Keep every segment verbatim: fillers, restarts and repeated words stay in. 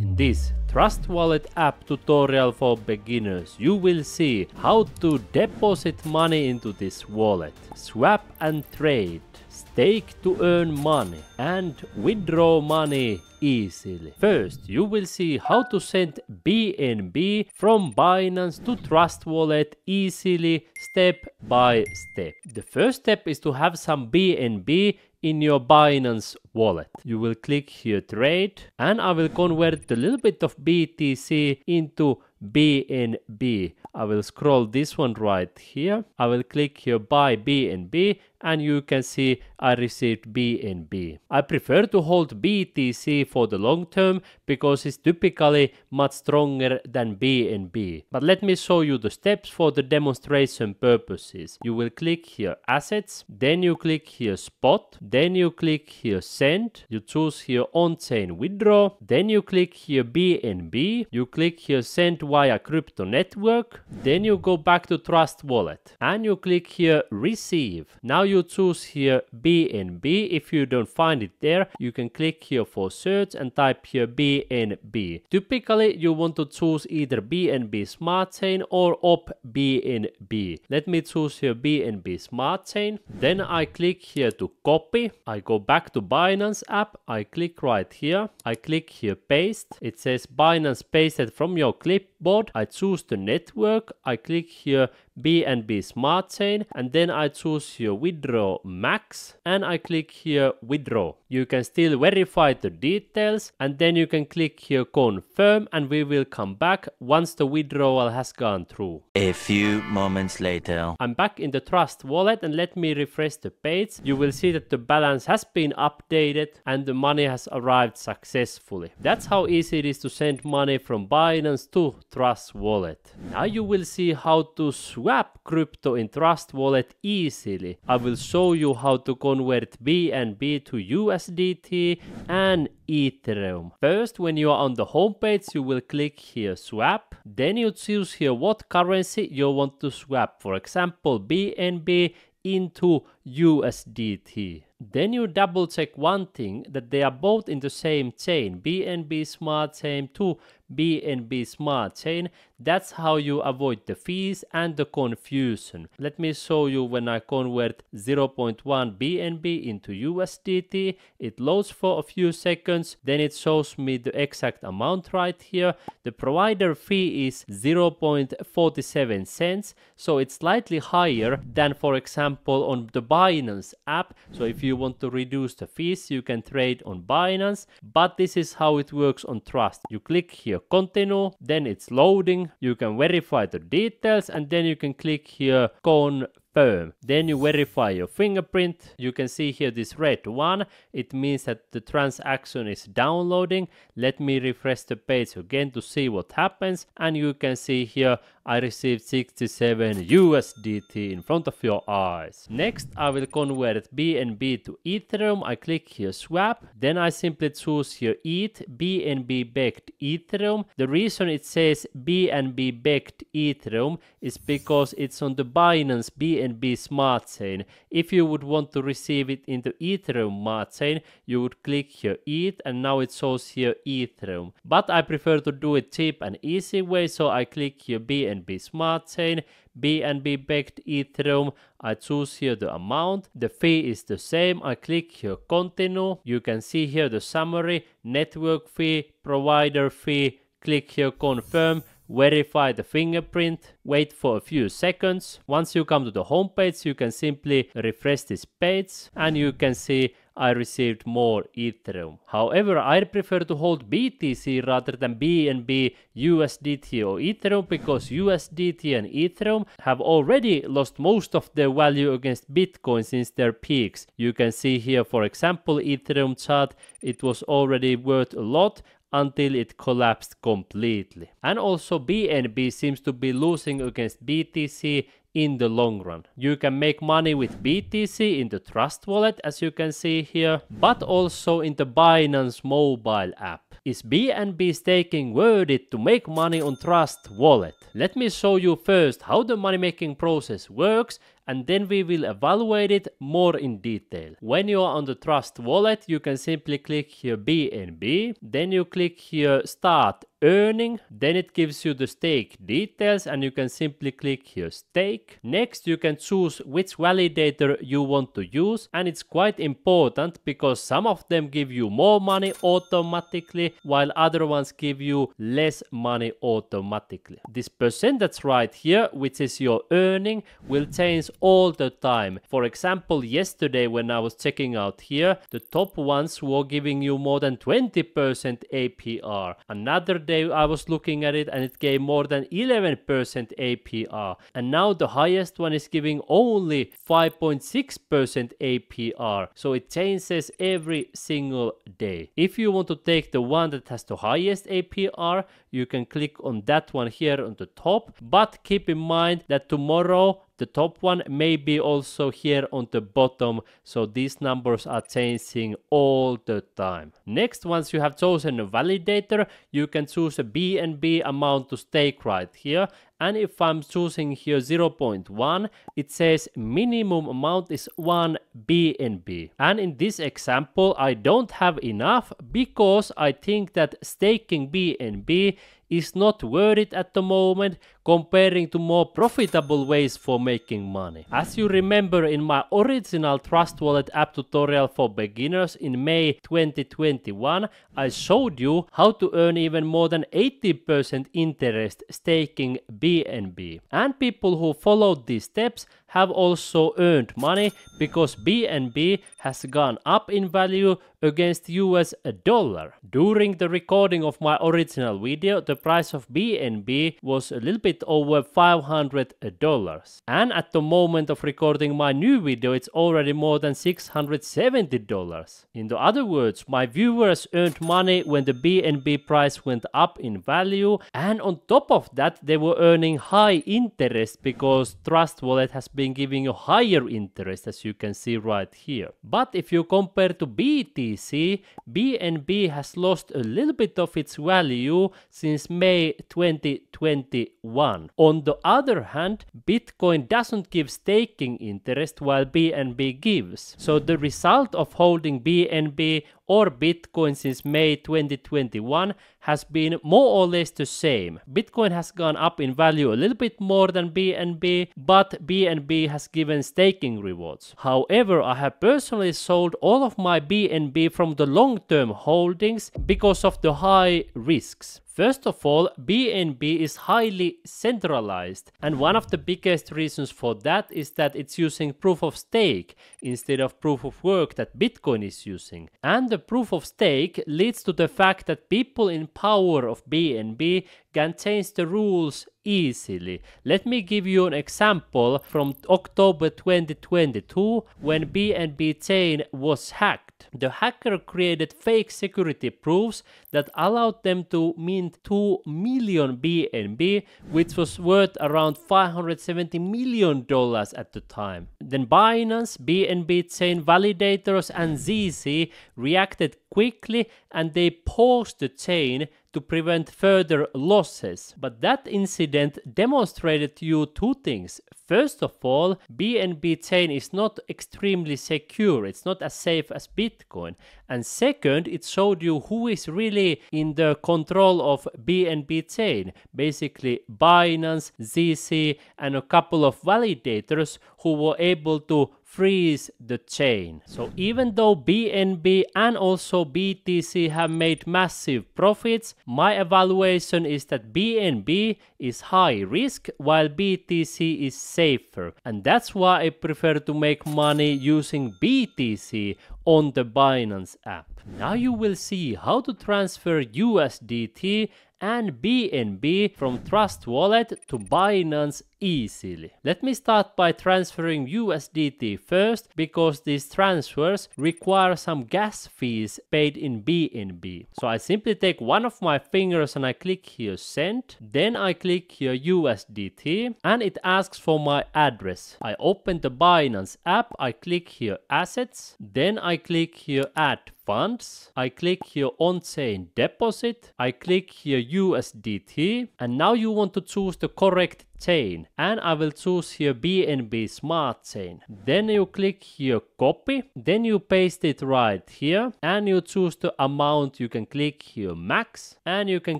In this Trust Wallet app tutorial for beginners, you will see how to deposit money into this wallet, swap and trade, stake to earn money, and withdraw money easily. First, you will see how to send B N B from Binance to Trust Wallet easily, step by step. The first step is to have some B N B in your Binance wallet. You will click here trade, and I will convert a little bit of B T C into B N B. I will scroll this one right here. I will click here buy B N B, and you can see I received B N B. I prefer to hold B T C for the long term because it's typically much stronger than B N B. But let me show you the steps for the demonstration purposes. You will click here assets, then you click here spot, then you click here send, you choose here on-chain withdraw, then you click here B N B, you click here send via crypto network, then you go back to Trust Wallet and you click here receive. Now you choose here B N B. If you don't find it there, you can click here for search and type here B N B. Typically you want to choose either B N B Smart Chain or O P B N B. Let me choose here B N B Smart Chain, then I click here to copy, I go back to Binance app, I click right here, I click here paste, it says Binance pasted from your clipboard, I choose the network, I click here B N B Smart Chain, and then I choose here withdraw max and I click here withdraw. You can still verify the details and then you can click here confirm, and we will come back once the withdrawal has gone through. A few moments later, I'm back in the Trust Wallet, and let me refresh the page. You will see that the balance has been updated and the money has arrived successfully. That's how easy it is to send money from Binance to Trust Wallet. Now you will see how to swap Swap crypto in Trust Wallet easily. I will show you how to convert B N B to U S D T and Ethereum. First, when you are on the homepage, you will click here swap. Then you choose here what currency you want to swap. For example, B N B into U S D T. Then you double check one thing, that they are both in the same chain, B N B Smart Chain to B N B Smart Chain. That's how you avoid the fees and the confusion. Let me show you when I convert zero point one B N B into U S D T. It loads for a few seconds, then it shows me the exact amount right here. The provider fee is zero point four seven cents, so it's slightly higher than, for example, on the Binance app. So if you you want to reduce the fees, you can trade on Binance, but this is how it works on Trust. You click here continue, then it's loading, you can verify the details, and then you can click here confirm. Then you verify your fingerprint. You can see here this red one, it means that the transaction is downloading. Let me refresh the page again to see what happens, and you can see here I received sixty-seven U S D T in front of your eyes. Next, I will convert B N B to Ethereum. I click here swap, then I simply choose here E T H, B N B backed Ethereum. The reason it says B N B backed Ethereum is because it's on the Binance B N B Smart Chain. If you would want to receive it in the Ethereum Smart Chain, you would click here E T H, and now it shows here Ethereum. But I prefer to do it cheap and easy way, so I click here B N B B N B Smart Chain, B N B backed Ethereum. I choose here the amount, the fee is the same, I click here continue. You can see here the summary, network fee, provider fee, click here confirm, verify the fingerprint, wait for a few seconds. Once you come to the homepage, you can simply refresh this page and you can see I received more Ethereum. However, I prefer to hold B T C rather than B N B, U S D T or Ethereum, because U S D T and Ethereum have already lost most of their value against Bitcoin since their peaks. You can see here, for example, Ethereum chart, it was already worth a lot until it collapsed completely. And also B N B seems to be losing against B T C in the long run. You can make money with B T C in the Trust Wallet, as you can see here, but also in the Binance mobile app. Is B N B staking worth it to make money on Trust Wallet? Let me show you first how the money making process works, and then we will evaluate it more in detail. When you are on the Trust Wallet, you can simply click here B N B, then you click here Start Earning, then it gives you the stake details and you can simply click here Stake. Next you can choose which validator you want to use, and it's quite important because some of them give you more money automatically while other ones give you less money automatically. This percentage right here, which is your earning, will change all the time. For example, yesterday when I was checking out here, the top ones were giving you more than twenty percent A P R. Another day I was looking at it and it gave more than eleven percent A P R. And now the highest one is giving only five point six percent A P R. So it changes every single day. If you want to take the one that has the highest A P R, you can click on that one here on the top. But keep in mind that tomorrow the top one may be also here on the bottom, so these numbers are changing all the time. Next, once you have chosen a validator, you can choose a B N B amount to stake right here. And if I'm choosing here zero point one, it says minimum amount is one B N B. And in this example, I don't have enough because I think that staking B N B is not worth it at the moment comparing to more profitable ways for making money. As you remember, in my original Trust Wallet app tutorial for beginners in May twenty twenty-one, I showed you how to earn even more than eighty percent interest staking B N B. B N B. And people who followed these steps have also earned money because B N B has gone up in value against U S dollar. During the recording of my original video, the price of B N B was a little bit over five hundred dollars. And at the moment of recording my new video, it's already more than six hundred seventy dollars. In other words, my viewers earned money when the B N B price went up in value, and on top of that, they were earning high interest because Trust Wallet has been giving you higher interest, as you can see right here. But if you compare to B T C, B N B has lost a little bit of its value since May twenty twenty-one. On the other hand, Bitcoin doesn't give staking interest while B N B gives. So the result of holding B N B or Bitcoin since May twenty twenty-one has been more or less the same. Bitcoin has gone up in value a little bit more than B N B, but B N B has given staking rewards. However, I have personally sold all of my B N B from the long-term holdings because of the high risks. First of all, B N B is highly centralized, and one of the biggest reasons for that is that it's using proof of stake instead of proof of work that Bitcoin is using. And the proof of stake leads to the fact that people in power of B N B can change the rules easily. Let me give you an example from October twenty twenty-two when B N B chain was hacked. The hacker created fake security proofs that allowed them to mint two million B N B, which was worth around five hundred seventy million dollars at the time. Then Binance, B N B chain validators and C Z reacted quickly and they paused the chain to prevent further losses. But that incident demonstrated to you two things. First of all, B N B chain is not extremely secure. It's not as safe as Bitcoin. And second, it showed you who is really in the control of B N B chain. Basically Binance, C Z and a couple of validators who were able to freeze the chain. So even though B N B and also B T C have made massive profits, my evaluation is that B N B is high risk while B T C is safer. And that's why I prefer to make money using B T C on the Binance app. Now you will see how to transfer U S D T and B N B from Trust Wallet to Binance easily. Let me start by transferring U S D T first, because these transfers require some gas fees paid in B N B. So I simply take one of my fingers and I click here send, then I click here U S D T and it asks for my address. I open the Binance app, I click here assets, then I click here add funds, I click here on-chain deposit, I click here U S D T, and now you want to choose the correct chain, and I will choose here B N B smart chain. Then you click here copy, then you paste it right here and you choose the amount. You can click here max and you can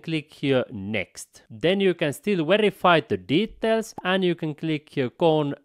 click here next. Then you can still verify the details and you can click here confirm.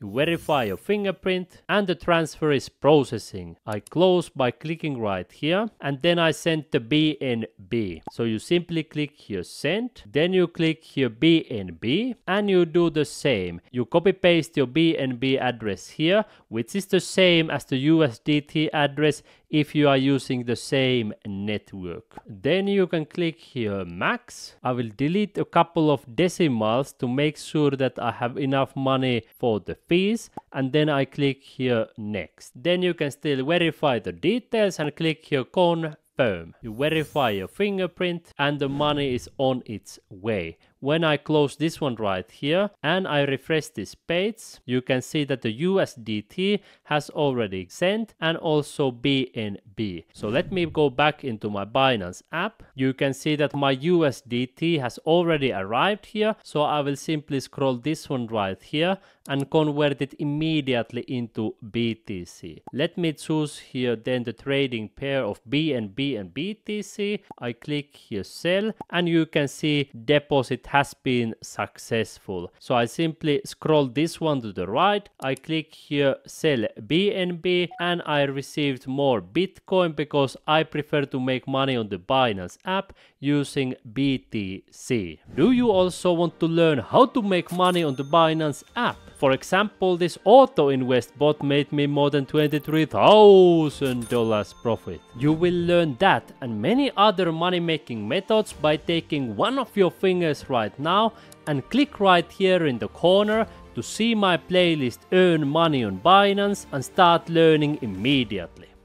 You verify your fingerprint and the transfer is processing. I close by clicking right here and then I send the B N B. So you simply click here send, then you click here B N B and you do the same. You copy paste your B N B address here, which is the same as the U S D T address if you are using the same network. Then you can click here max. I will delete a couple of decimals to make sure that I have enough money for the fees, and then I click here next. Then you can still verify the details and click here confirm. You verify your fingerprint and the money is on its way. When I close this one right here and I refresh this page, you can see that the U S D T has already sent and also B N B. So let me go back into my Binance app. You can see that my U S D T has already arrived here. So I will simply scroll this one right here and convert it immediately into B T C. Let me choose here then the trading pair of B N B and B T C. I click here sell and you can see deposit has been successful. So I simply scroll this one to the right, I click here sell B N B and I received more Bitcoin because I prefer to make money on the Binance app using B T C. Do you also want to learn how to make money on the Binance app? For example, this auto invest bot made me more than twenty-three thousand dollars profit. You will learn that and many other money making methods by taking one of your fingers right now and click right here in the corner to see my playlist Earn Money on Binance and start learning immediately.